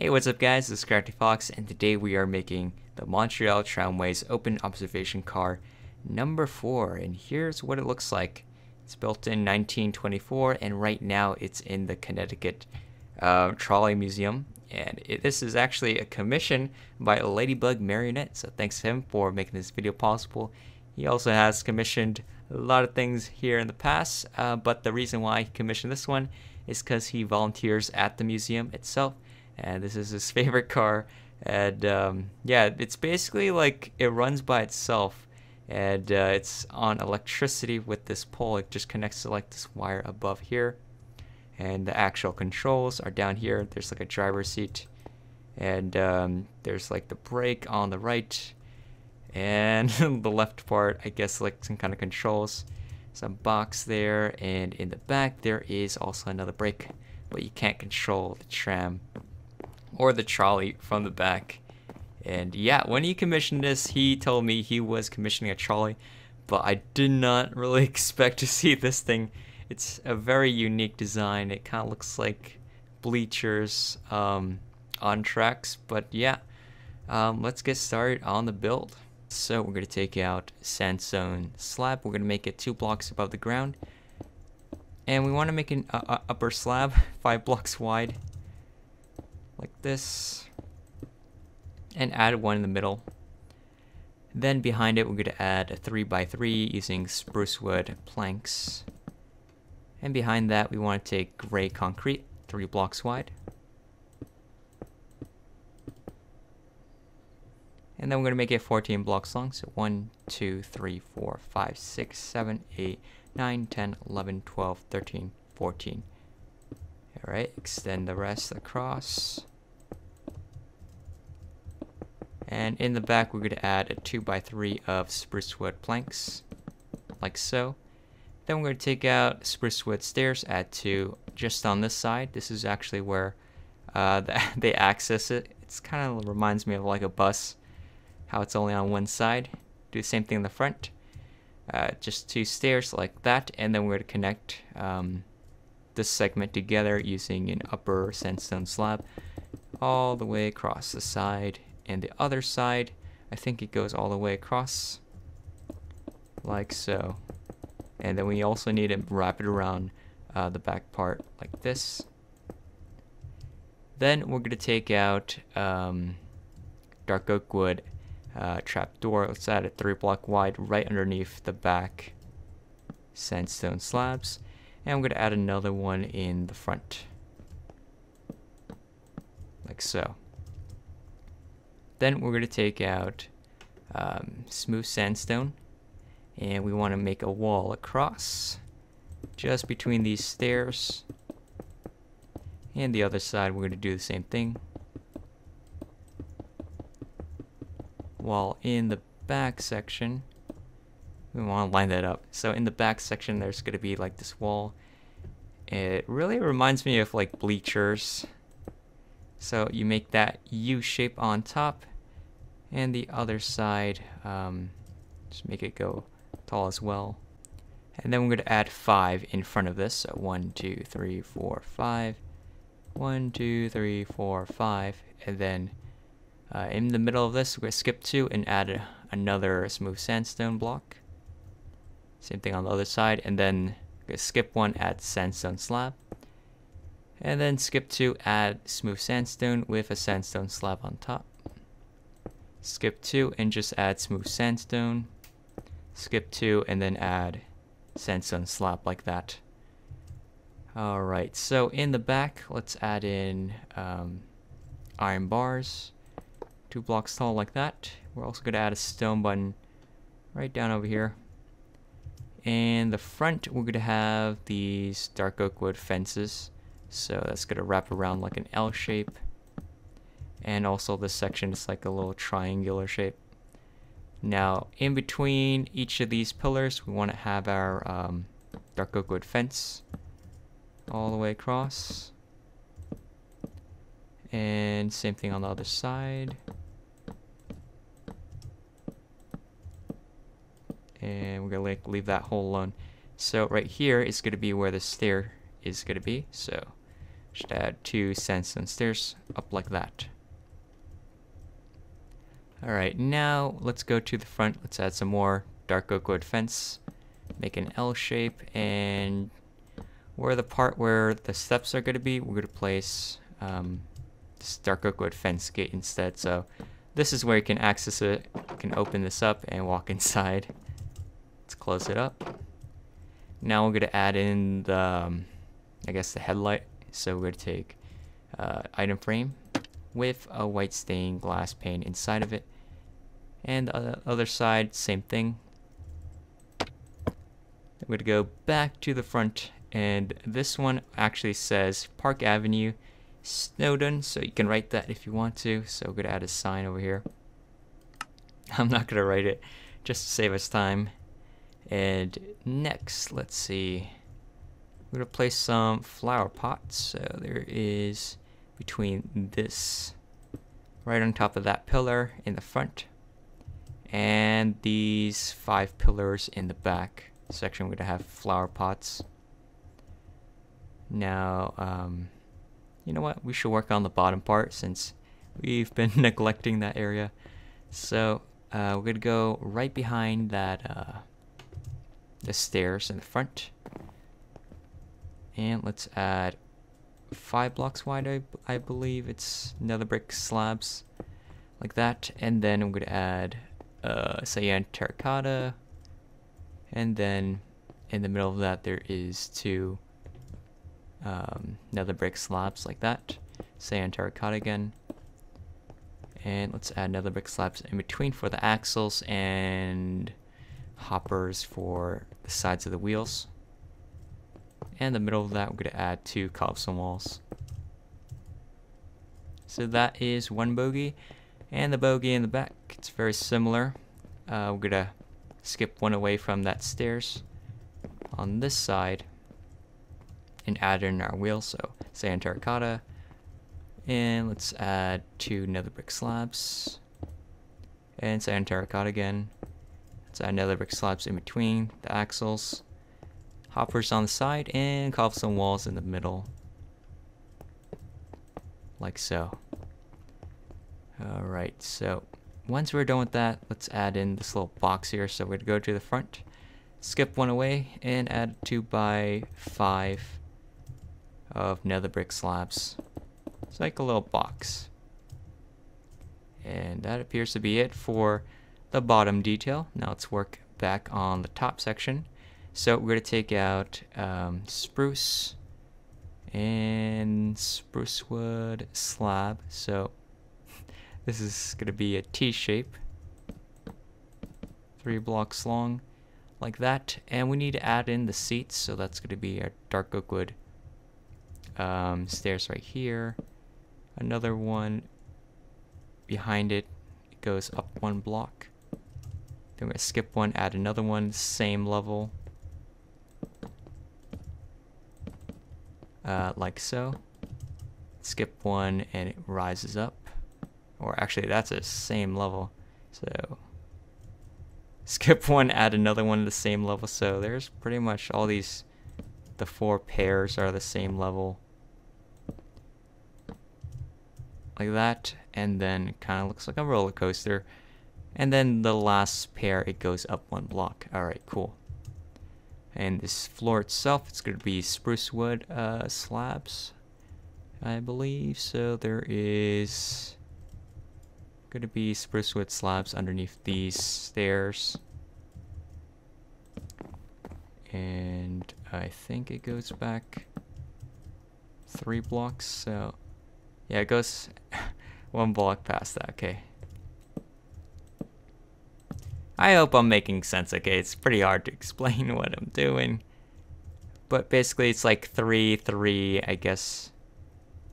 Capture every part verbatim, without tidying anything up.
Hey, what's up guys, this is Crafty Fox, and today we are making the Montreal Tramways Open Observation Car Number four, and here's what it looks like. It's built in nineteen twenty-four, and right now it's in the Connecticut uh, Trolley Museum, and it, this is actually a commission by Ladybug Marionette, so thanks to him for making this video possible. He also has commissioned a lot of things here in the past, uh, but the reason why he commissioned this one is because he volunteers at the museum itself. And this is his favorite car, and um, yeah, it's basically like it runs by itself, and uh, it's on electricity with this pole. It just connects to like this wire above here, and the actual controls are down here. There's like a driver's seat, and um, there's like the brake on the right, and the left part, I guess, like some kind of controls, some box there, and in the back there is also another brake, but you can't control the tram or the trolley from the back. And yeah, when he commissioned this, he told me he was commissioning a trolley, but I did not really expect to see this thing. It's a very unique design. It kind of looks like bleachers um, on tracks, but yeah, um, let's get started on the build. So we're gonna take out sandstone slab. We're gonna make it two blocks above the ground, and we want to make an uh, upper slab five blocks wide, like this, and add one in the middle. Then behind it, we're going to add a three by three using spruce wood planks. And behind that, we want to take gray concrete, three blocks wide. And then we're going to make it fourteen blocks long. So one, two, three, four, five, six, seven, eight, nine, ten, eleven, twelve, thirteen, fourteen. All right, extend the rest across. And in the back, we're going to add a two by three of spruce wood planks, like so. Then we're going to take out spruce wood stairs, add two just on this side. This is actually where uh, the, they access it. It's kind of reminds me of like a bus, how it's only on one side. Do the same thing in the front. Uh, just two stairs like that, and then we're going to connect um, this segment together using an upper sandstone slab all the way across the side. And the other side, I think it goes all the way across, like so. And then we also need to wrap it around uh, the back part like this. Then we're going to take out um, dark oak wood uh, trapdoor. Let's add a three block wide right underneath the back sandstone slabs. And I'm going to add another one in the front, like so. Then we're going to take out um, smooth sandstone, and we want to make a wall across just between these stairs. And the other side, we're going to do the same thing. While in the back section, we want to line that up. So in the back section, there's going to be like this wall. It really reminds me of like bleachers. So you make that U shape on top, and the other side, um, just make it go tall as well. And then we're going to add five in front of this. So one, two, three, four, five. One, two, three, four, five. And then uh, in the middle of this, we're going to skip two and add a, another smooth sandstone block. Same thing on the other side. And then we're going to skip one, add sandstone slab. And then skip two, add smooth sandstone with a sandstone slab on top. Skip two and just add smooth sandstone. Skip two and then add sandstone slab like that. Alright, so in the back, let's add in um, iron bars, two blocks tall like that. We're also going to add a stone button right down over here. And the front, we're going to have these dark oak wood fences. So that's going to wrap around like an L shape. And also this section is like a little triangular shape. Now in between each of these pillars, we want to have our um, dark oak wood fence all the way across. And same thing on the other side. And we're going to like leave that hole alone. So right here is going to be where the stair is going to be. So Should add two sandstone stairs up like that. All right, now let's go to the front. Let's add some more dark oak wood fence. Make an L shape, and where the part where the steps are going to be, we're going to place um, this dark oak wood fence gate instead. So this is where you can access it. You can open this up and walk inside. Let's close it up. Now we're going to add in the, um, I guess, the headlight. So we're going to take uh, item frame with a white stained glass pane inside of it. And the other side, same thing. I'm going to go back to the front, and this one actually says Park Avenue Snowdon, so you can write that if you want to. So we're going to add a sign over here. I'm not going to write it, just to save us time. And next, let's see, we're going to place some flower pots. So there is between this, right on top of that pillar in the front, and these five pillars in the back section, we're going to have flower pots. Now, um, you know what? We should work on the bottom part since we've been neglecting that area. So uh, we're going to go right behind that uh, the stairs in the front. And let's add five blocks wide, I, I believe. It's nether brick slabs like that. And then I'm going to add uh, cyan terracotta. And then in the middle of that, there is two um, nether brick slabs like that. Sand terracotta again. And let's add nether brick slabs in between for the axles and hoppers for the sides of the wheels. And in the middle of that, we're going to add two cobblestone walls. So that is one bogey. And the bogey in the back, it's very similar. Uh, we're going to skip one away from that stairs on this side and add in our wheel. So sand terracotta, and let's add two nether brick slabs and sand terracotta again. Let's add nether brick slabs in between the axles, hoppers on the side, and cobblestone walls in the middle, like so. All right, so once we're done with that, let's add in this little box here. So we're gonna go to the front, skip one away, and add two by five of nether brick slabs. It's like a little box. And that appears to be it for the bottom detail. Now let's work back on the top section. So we're gonna take out um, spruce and spruce wood slab. So this is going to be a T-shape, three blocks long, like that. And we need to add in the seats, so that's going to be our dark oak wood um, stairs right here. Another one behind it, it goes up one block. Then we're going to skip one, add another one, same level, uh, like so. Skip one, and it rises up. Or actually, that's the same level. So skip one, add another one to the same level. So there's pretty much all these, the four pairs are the same level. Like that. And then it kind of looks like a roller coaster. And then the last pair, it goes up one block. All right, cool. And this floor itself, it's going to be spruce wood uh, slabs, I believe. So there is going to be spruce wood slabs underneath these stairs, and I think it goes back three blocks. So yeah, it goes one block past that. Okay, I hope I'm making sense. Okay, it's pretty hard to explain what I'm doing, but basically it's like three three, I guess.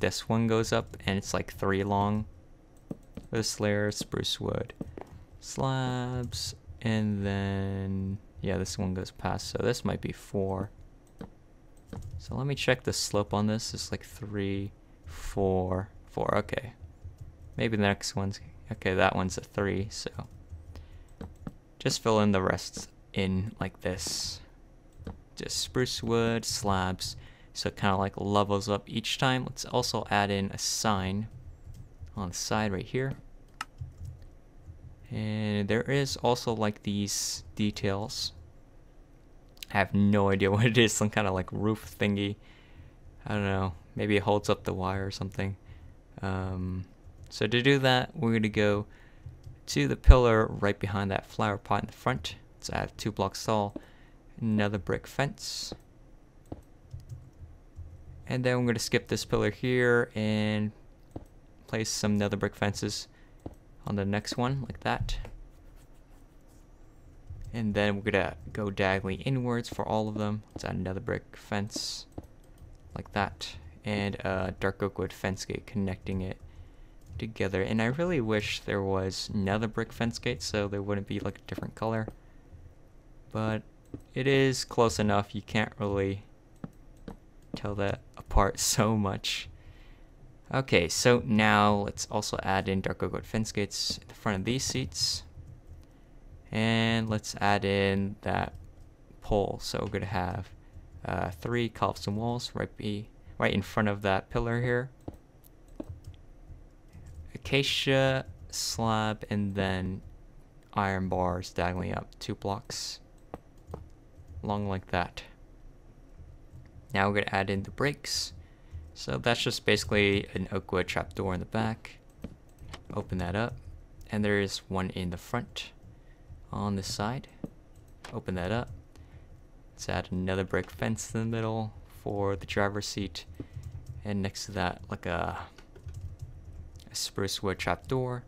This one goes up and it's like three long. This layer, spruce wood slabs, and then yeah, this one goes past, so this might be four. So let me check the slope on this. It's like three four four. Okay, maybe the next one's okay. That one's a three, so just fill in the rest in like this. Just spruce wood slabs so it kind of like levels up each time. Let's also add in a sign on the side right here. And there is also like these details. I have no idea what it is, some kind of like roof thingy. I don't know, maybe it holds up the wire or something. Um, so to do that, we're going to go to the pillar right behind that flower pot in the front. Let's add two blocks tall, another brick fence. And then we're going to skip this pillar here and place some nether brick fences on the next one, like that. And then we're going to go diagonally inwards for all of them. Let's add another brick fence, like that. And a dark oak wood fence gate connecting it together. And I really wish there was another brick fence gate so there wouldn't be like a different color. But it is close enough, you can't really tell that apart so much. Okay, so now let's also add in dark oak wood fence gates in the front of these seats. And let's add in that pole. So we're gonna have uh, three cobblestone walls right be right in front of that pillar here. Acacia slab and then iron bars diagonally up two blocks long like that. Now we're gonna add in the brakes. So that's just basically an oak wood trapdoor in the back. Open that up, and there is one in the front on this side. Open that up. Let's add another brick fence in the middle for the driver's seat, and next to that, like a, a spruce wood trapdoor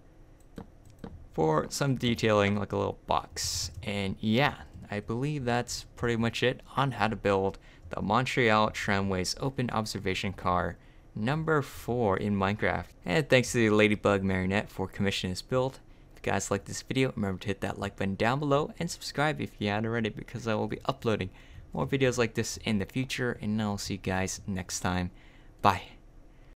for some detailing, like a little box. And yeah, I believe that's pretty much it on how to build the Montreal Tramways Open Observation Car number four in Minecraft. And thanks to the Ladybug Marionette for commissioning this build. If you guys like this video, remember to hit that like button down below and subscribe if you haven't already, because I will be uploading more videos like this in the future, and I'll see you guys next time. Bye.